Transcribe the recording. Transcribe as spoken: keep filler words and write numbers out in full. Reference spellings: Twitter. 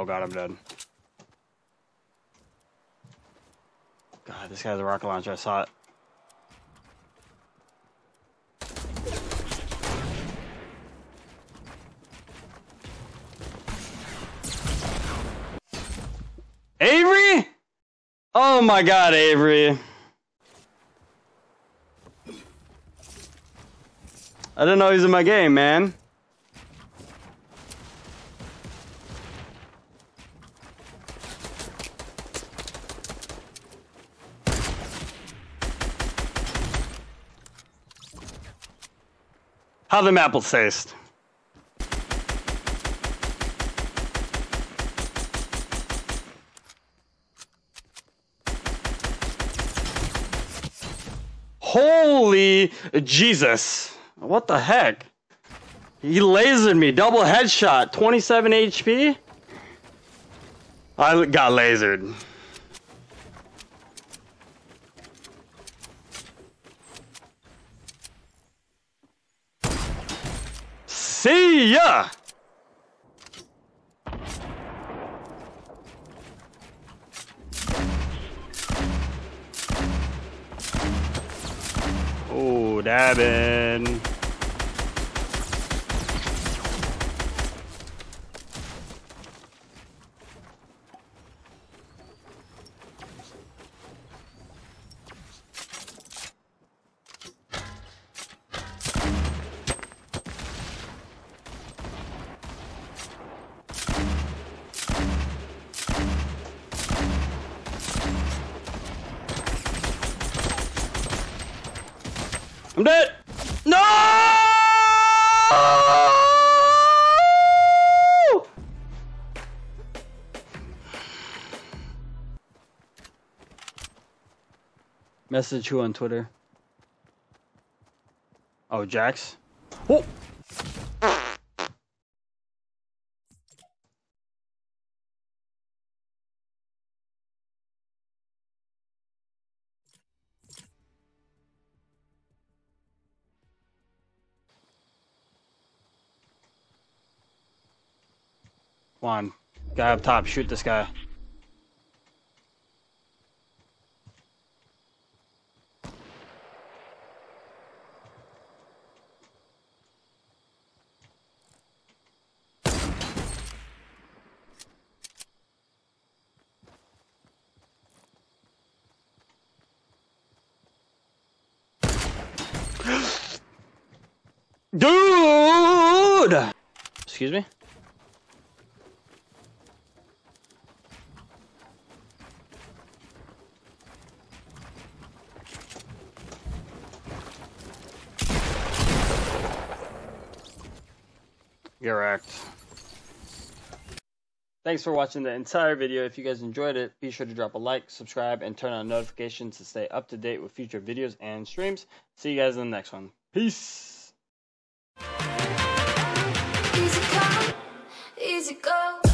Oh god, I'm dead. God, this guy has a rocket launcher. I saw it. Avery? Oh my god, Avery. I didn't know he was in my game, man. How them apples taste. Holy Jesus. What the heck? He lasered me. Double headshot. twenty-seven H P? I got lasered. See ya! Oh, dabbing. I'm dead. No! Message who on Twitter? Oh, Jax. Whoa. Come on, guy up top, shoot this guy. Dude! Excuse me? Correct. Thanks for watching the entire video. If you guys enjoyed it, be sure to drop a like, subscribe, and turn on notifications to stay up to date with future videos and streams. See you guys in the next one. Peace. Easy come, easy go.